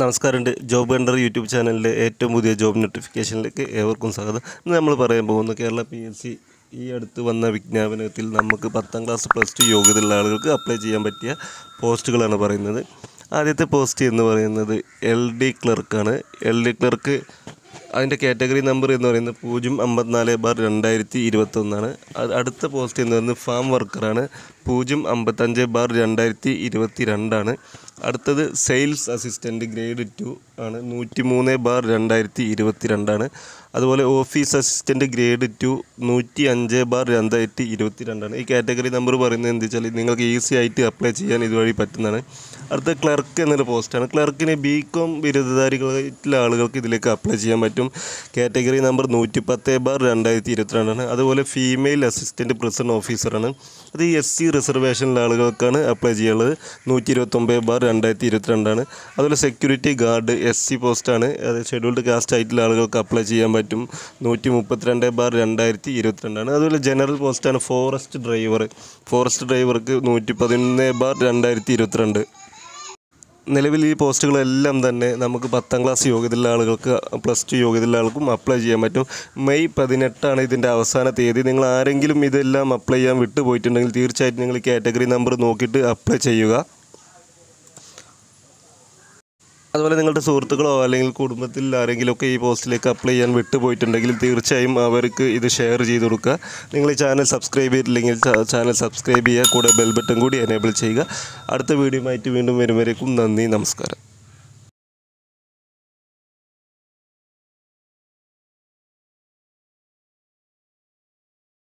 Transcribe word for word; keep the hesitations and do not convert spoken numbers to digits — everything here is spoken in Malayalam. നമസ്കാരം, ജോബ് ഹണ്ടർ യൂട്യൂബ് ചാനലിലെ ഏറ്റവും പുതിയ ജോബ് നോട്ടിഫിക്കേഷനിലേക്ക് ഏവർക്കും സ്വാഗതം. ഇന്ന് നമ്മൾ പറയാൻ പോകുന്ന കേരള പി എസ് സി ഈ അടുത്ത് വന്ന വിജ്ഞാപനത്തിൽ നമുക്ക് പത്താം ക്ലാസ് പ്ലസ് ടു യോഗ്യതയുള്ള ആളുകൾക്ക് അപ്ലൈ ചെയ്യാൻ പറ്റിയ പോസ്റ്റുകളാണ് പറയുന്നത്. ആദ്യത്തെ പോസ്റ്റ് എന്ന് പറയുന്നത് എൽ ഡി ക്ലർക്കാണ്. എൽ ഡി ക്ലർക്ക് അതിൻ്റെ കാറ്റഗറി നമ്പർ എന്ന് പറയുന്നത് പൂജ്യം അമ്പത്തിനാല് ബാർ രണ്ടായിരത്തി ഇരുപത്തൊന്നാണ്. അടുത്ത പോസ്റ്റ് എന്ന് പറയുന്നത് ഫാം വർക്കറാണ്, പൂജ്യം അമ്പത്തഞ്ച് ബാർ രണ്ടായിരത്തി ഇരുപത്തി രണ്ടാണ്. അടുത്തത് സെയിൽസ് അസിസ്റ്റൻറ്റ് ഗ്രേഡ് ടു ആണ്, നൂറ്റി മൂന്ന് ബാർ രണ്ടായിരത്തി ഇരുപത്തി രണ്ടാണ്. അതുപോലെ ഓഫീസ് അസിസ്റ്റൻറ്റ് ഗ്രേഡ് ടു നൂറ്റി അഞ്ച് ബാർ രണ്ടായിരത്തി ഇരുപത്തി രണ്ടാണ്. ഈ കാറ്റഗറി നമ്പർ പറയുന്നത് എന്താ വെച്ചാൽ നിങ്ങൾക്ക് ഈസി ആയിട്ട് അപ്ലൈ ചെയ്യാൻ ഇതുവഴി പറ്റുന്നതാണ്. അടുത്ത ക്ലർക്ക് എന്നൊരു പോസ്റ്റാണ്. ക്ലർക്കിന് ബി കോം ബിരുദധാരികളായിട്ടുള്ള ആളുകൾക്ക് ഇതിലേക്ക് അപ്ലൈ ചെയ്യാൻ പറ്റും. കാറ്റഗറി നമ്പർ നൂറ്റി പത്ത് ബാർ രണ്ടായിരത്തി ഇരുപത്തി രണ്ടാണ്. അതുപോലെ ഫീമെയിൽ അസിസ്റ്റൻറ്റ് പ്രിസൺ ഓഫീസറാണ്. അത് എസ് സി റിസർവേഷനിലെ ആളുകൾക്കാണ് അപ്ലൈ ചെയ്യാനുള്ളത്. നൂറ്റി ഇരുപത്തൊമ്പത് ബാർ രണ്ടായിരത്തി ഇരുപത്തി രണ്ടാണ്. അതുപോലെ സെക്യൂരിറ്റി ഗാർഡ് എസ് സി പോസ്റ്റാണ്. അത് ഷെഡ്യൂൾഡ് കാസ്റ്റ് ആയിട്ടുള്ള ആളുകൾക്ക് അപ്ലൈ ചെയ്യാൻ പറ്റും. നൂറ്റി മുപ്പത്തിരണ്ട് ബാർ രണ്ടായിരത്തി ഇരുപത്തി രണ്ടാണ്. അതുപോലെ ജനറൽ പോസ്റ്റാണ് ഫോറസ്റ്റ് ഡ്രൈവർ. ഫോറസ്റ്റ് ഡ്രൈവർക്ക് നൂറ്റി പതിനൊന്ന് ബാർ രണ്ടായിരത്തി ഇരുപത്തിരണ്ട്. നിലവിൽ ഈ പോസ്റ്റുകളെല്ലാം തന്നെ നമുക്ക് പത്താം ക്ലാസ് യോഗ്യതയുള്ള ആളുകൾക്ക് പ്ലസ് ടു യോഗ്യതയുള്ള ആൾക്കും അപ്ലൈ ചെയ്യാൻ പറ്റും. മെയ് പതിനെട്ടാണ് ഇതിൻ്റെ അവസാന തീയതി. നിങ്ങൾ ആരെങ്കിലും ഇതെല്ലാം അപ്ലൈ ചെയ്യാൻ വിട്ടുപോയിട്ടുണ്ടെങ്കിൽ തീർച്ചയായിട്ടും നിങ്ങൾ കാറ്റഗറി നമ്പർ നോക്കിയിട്ട് അപ്ലൈ ചെയ്യുക. അതുപോലെ നിങ്ങളുടെ സുഹൃത്തുക്കളോ അല്ലെങ്കിൽ കുടുംബത്തിൽ ആരെങ്കിലുമൊക്കെ ഈ പോസ്റ്റിലേക്ക് അപ്ലൈ ചെയ്യാൻ വിട്ടുപോയിട്ടുണ്ടെങ്കിൽ തീർച്ചയായും അവർക്ക് ഇത് ഷെയർ ചെയ്ത് കൊടുക്കുക. നിങ്ങൾ ഈ ചാനൽ സബ്സ്ക്രൈബ് ചെയ്തിട്ടില്ലെങ്കിൽ ചാനൽ സബ്സ്ക്രൈബ് ചെയ്യുക, കൂടെ ബെൽ ബട്ടൺ കൂടി എനേബിൾ ചെയ്യുക. അടുത്ത വീഡിയോയുമായിട്ട് വീണ്ടും വരുമ്പോഴേക്കും നന്ദി, നമസ്കാരം.